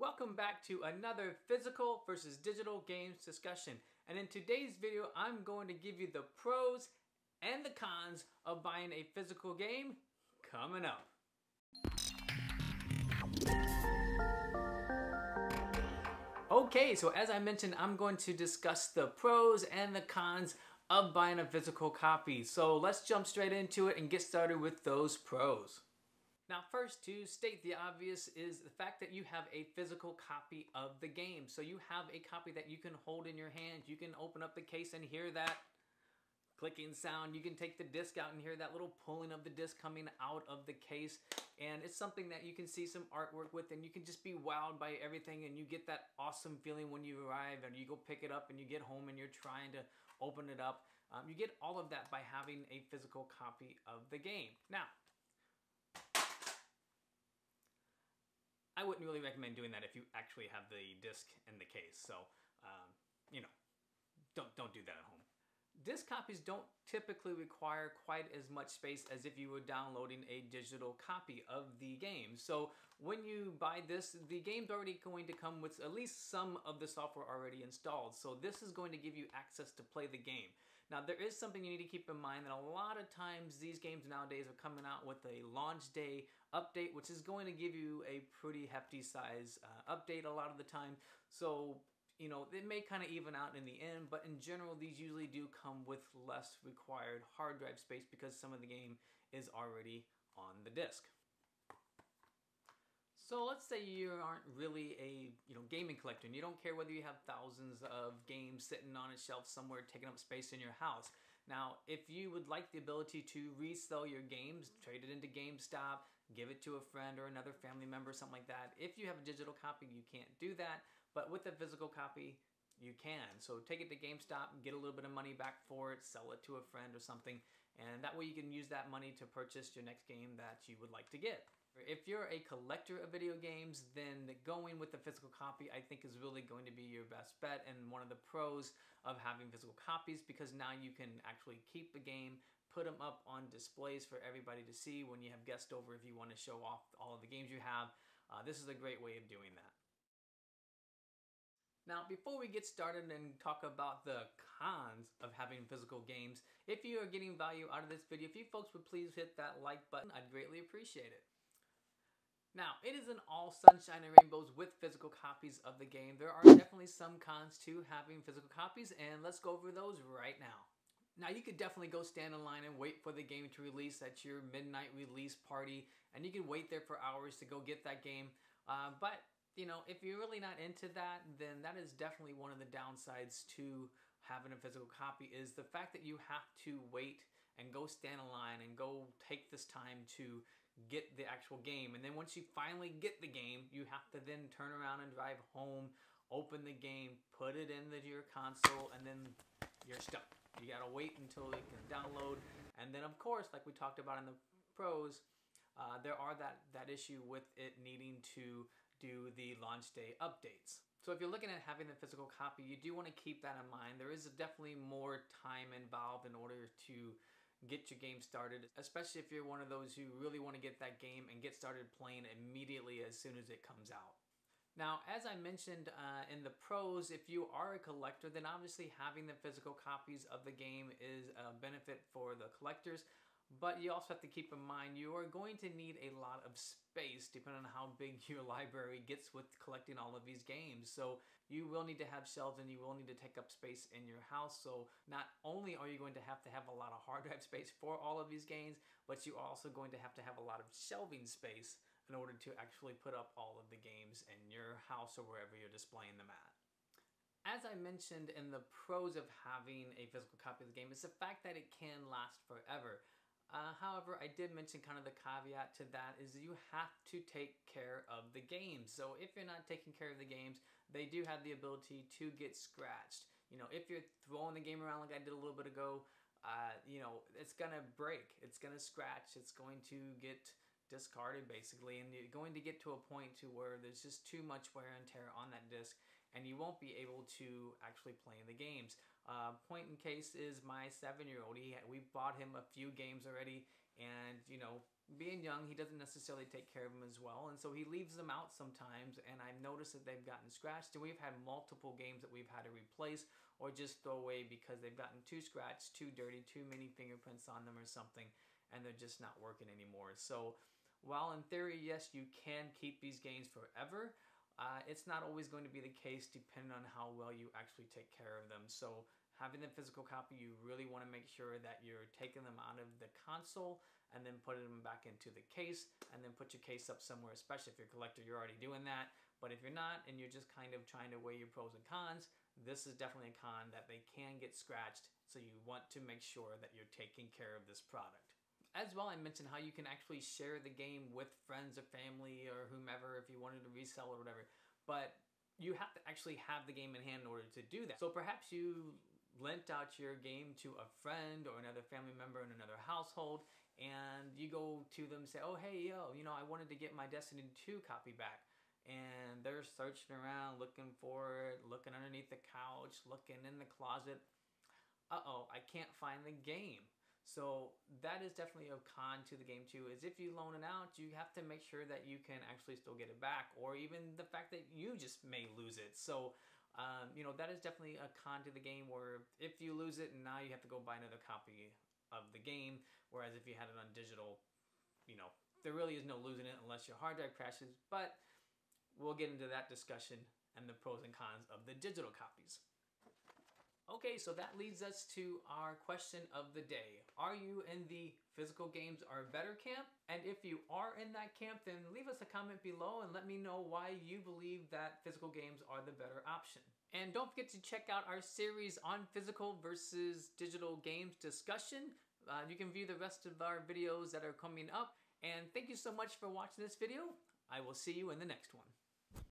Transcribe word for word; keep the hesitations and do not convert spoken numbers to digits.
Welcome back to another physical versus digital games discussion. And in today's video, I'm going to give you the pros and the cons of buying a physical game coming up. Okay, so as I mentioned, I'm going to discuss the pros and the cons of buying a physical copy. So let's jump straight into it and get started with those pros. Now first, to state the obvious, is the fact that you have a physical copy of the game. So you have a copy that you can hold in your hand. You can open up the case and hear that clicking sound. You can take the disc out and hear that little pulling of the disc coming out of the case. And it's something that you can see some artwork with, and you can just be wowed by everything, and you get that awesome feeling when you arrive and you go pick it up and you get home and you're trying to open it up. Um, you get all of that by having a physical copy of the game. Now, I wouldn't really recommend doing that if you actually have the disc in the case. So, um, you know, don't, don't do that at home. Disc copies don't typically require quite as much space as if you were downloading a digital copy of the game. So when you buy this, the game's already going to come with at least some of the software already installed. So this is going to give you access to play the game. Now there is something you need to keep in mind, that a lot of times these games nowadays are coming out with a launch day update, which is going to give you a pretty hefty size uh, update a lot of the time. So, you know, it may kind of even out in the end, but in general, these usually do come with less required hard drive space because some of the game is already on the disc. So let's say you aren't really a, you know, gaming collector, and you don't care whether you have thousands of games sitting on a shelf somewhere taking up space in your house. Now, if you would like the ability to resell your games, trade it into GameStop, give it to a friend or another family member, something like that. If you have a digital copy, you can't do that. But with a physical copy, you can. So take it to GameStop, get a little bit of money back for it, sell it to a friend or something, and that way you can use that money to purchase your next game that you would like to get. If you're a collector of video games, then going with the physical copy, I think, is really going to be your best bet, and one of the pros of having physical copies, because now you can actually keep the game, put them up on displays for everybody to see when you have guests over if you want to show off all of the games you have. Uh, this is a great way of doing that. Now, before we get started and talk about the cons of having physical games, if you are getting value out of this video, if you folks would please hit that like button, I'd greatly appreciate it. Now, it isn't all sunshine and rainbows with physical copies of the game. There are definitely some cons to having physical copies, and let's go over those right now. Now, you could definitely go stand in line and wait for the game to release at your midnight release party, and you can wait there for hours to go get that game, uh, but you know, if you're really not into that, then that is definitely one of the downsides to having a physical copy, is the fact that you have to wait and go stand in line and go take this time to get the actual game. And then once you finally get the game, you have to then turn around and drive home, open the game, put it into your console, and then you're stuck. You gotta wait until you can download. And then, of course, like we talked about in the pros, uh, there are that, that issue with it needing to do the launch day updates. So if you're looking at having the physical copy, you do want to keep that in mind. There is definitely more time involved in order to get your game started, especially if you're one of those who really want to get that game and get started playing immediately as soon as it comes out. Now, as I mentioned uh, in the pros, if you are a collector, then obviously having the physical copies of the game is a benefit for the collectors. But you also have to keep in mind you are going to need a lot of space depending on how big your library gets with collecting all of these games. So you will need to have shelves, and you will need to take up space in your house. So not only are you going to have to have a lot of hard drive space for all of these games, but you're also going to have to have a lot of shelving space in order to actually put up all of the games in your house or wherever you're displaying them at. As I mentioned in the pros of having a physical copy of the game is the fact that it can last forever. Uh, however, I did mention kind of the caveat to that is you have to take care of the games. So if you're not taking care of the games, they do have the ability to get scratched. You know, if you're throwing the game around like I did a little bit ago, uh, you know, it's going to break. It's going to scratch. It's going to get discarded, basically. And you're going to get to a point to where there's just too much wear and tear on that disc, and you won't be able to actually play in the games. Uh, point in case is my seven-year-old. He had, we bought him a few games already, and you know, being young, he doesn't necessarily take care of them as well, and so he leaves them out sometimes, and I've noticed that they've gotten scratched, and we've had multiple games that we've had to replace or just throw away because they've gotten too scratched, too dirty, too many fingerprints on them or something, and they're just not working anymore. So while in theory, yes, you can keep these games forever, uh, it's not always going to be the case depending on how well you actually take care of them. So having the physical copy, you really want to make sure that you're taking them out of the console and then putting them back into the case, and then put your case up somewhere, especially if you're a collector, you're already doing that. But if you're not and you're just kind of trying to weigh your pros and cons, this is definitely a con that they can get scratched, so you want to make sure that you're taking care of this product. As well, I mentioned how you can actually share the game with friends or family or whomever if you wanted to resell or whatever, but you have to actually have the game in hand in order to do that. So perhaps you lent out your game to a friend or another family member in another household, and you go to them and say, oh, hey, yo, you know, I wanted to get my Destiny two copy back. And they're searching around, looking for it, looking underneath the couch, looking in the closet. Uh-oh, I can't find the game. So that is definitely a con to the game too, is if you loan it out, you have to make sure that you can actually still get it back, or even the fact that you just may lose it. So um, you know, that is definitely a con to the game, where if you lose it and now you have to go buy another copy of the game, whereas if you had it on digital, you know, there really is no losing it unless your hard drive crashes. But we'll get into that discussion and the pros and cons of the digital copies. Okay, so that leads us to our question of the day. Are you in the physical games are better camp? And if you are in that camp, then leave us a comment below and let me know why you believe that physical games are the better option. And don't forget to check out our series on physical versus digital games discussion. Uh, you can view the rest of our videos that are coming up. And thank you so much for watching this video. I will see you in the next one.